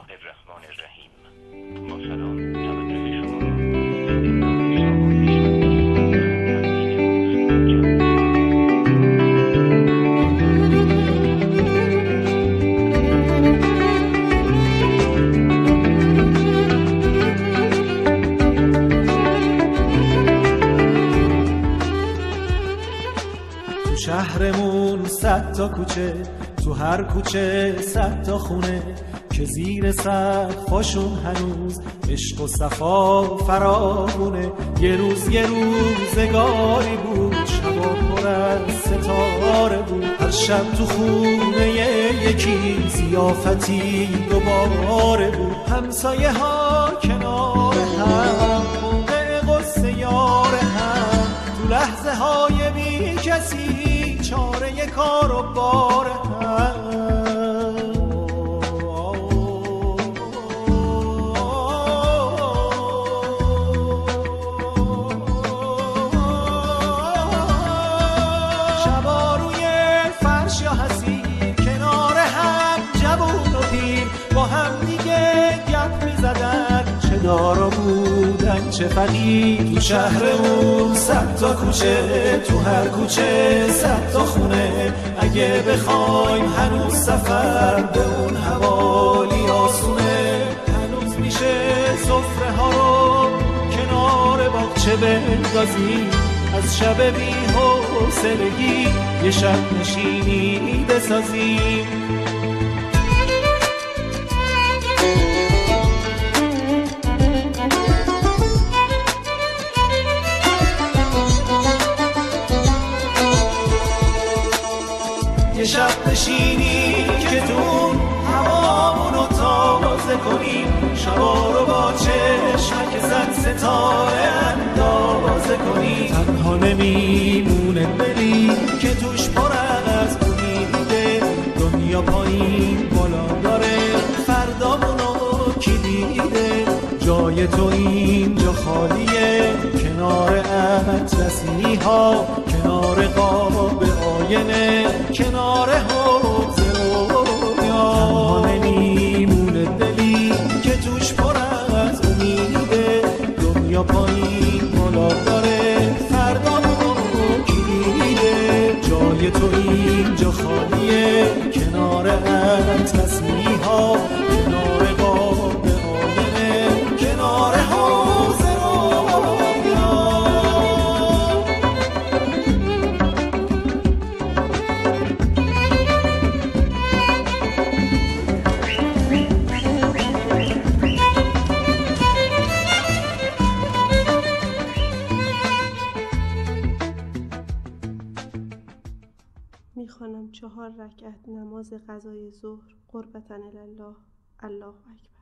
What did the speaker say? الله الرحمن الرحیم. با سلام تقدیم شما. تو شهرمون 100 تا کوچه، تو هر کوچه 100 تا خونه که زیر سقفشون هنوز عشق و صفا فراوونه. یه روز نگاری بود، شبا پر از ستاره بود. هر شب تو خونه یکی ضیافتی دوباره بود. همسایه ها کنار هم، خونه قصه یار هم، تو لحظه های بی کسی چاره کار و بار هم. دارا بودن چه فقیر. تو شهرمون 100 تا کوچه، تو هر کوچه 100 تا خونه. اگه بخوایم هنوز سفر به اون حوالی آسونه، هنوز میشه سفره ها رو کنار باغچه بندازی. از شب بی حوصلگی یه شب نشینی بسازی. یه شب نشینی که دون هوامونو تازه کنیم، شبا رو با چشمک زن ستاره اندازه کنیم. تنها نمیمونه دلی که توش پر از امیده، دنیا پایین بالا داره، فردامونو کی دیده. جای تو اینجا خالیه، کنار اطلسی ها، کنار قاب آینه، کنار حوض رویا. تنها نمیمونه دلی که توش پر از امیده، دنیا پایین بالا داره، فردامون رو کی دیده. جای تو اینجا خالیه، کنار اطلسی ها، کنار قاب آینه، کنار حوض. میخوانم 4 رکعت نماز قضای ظهر قربتن الله. الله اکبر.